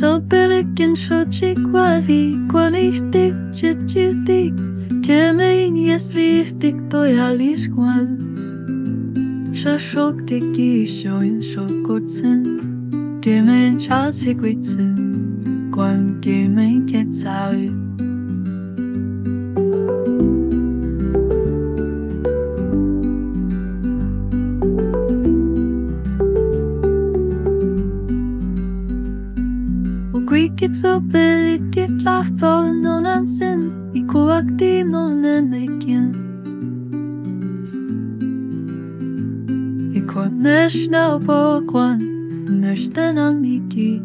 Co pelikin šočik varí, koníš ty, čečí ty, kemein jeslihtik tojalis Juan. Šašok ty kišo in šokocen, kemein časi kvicen, kwan kemein kecaj. Kik so big, kik laugh for no nonsense. Iko akti no nenekin. Iko neshna opokwan, neshta namiki.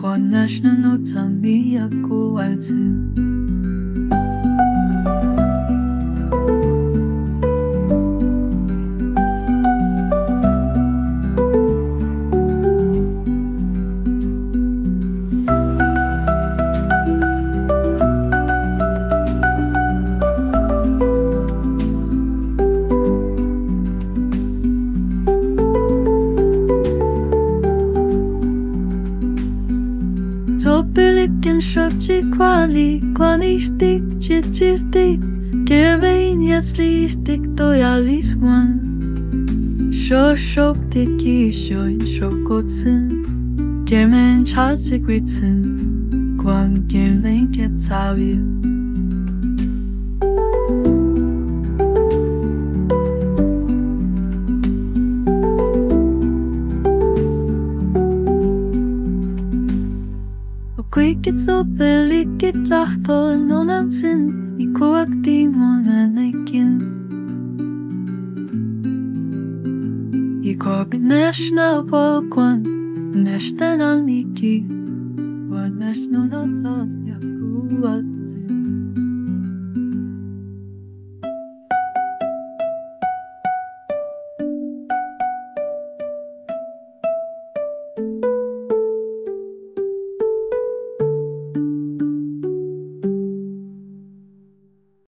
Ko neshna no tami ako altin. Topilikin šopčí kvali, kvanishtik, čičivtik, kemein jaslihtik tojalis Juan. Šošoptik išoin šokocin, kemein časi kvicin, kwan kemein kecavil. Kik so big, kik laugh for no nonsense. Iko akti no nenekin. Iko neshna opokwan, neshta namiki. Wan neshna no tsa yaku.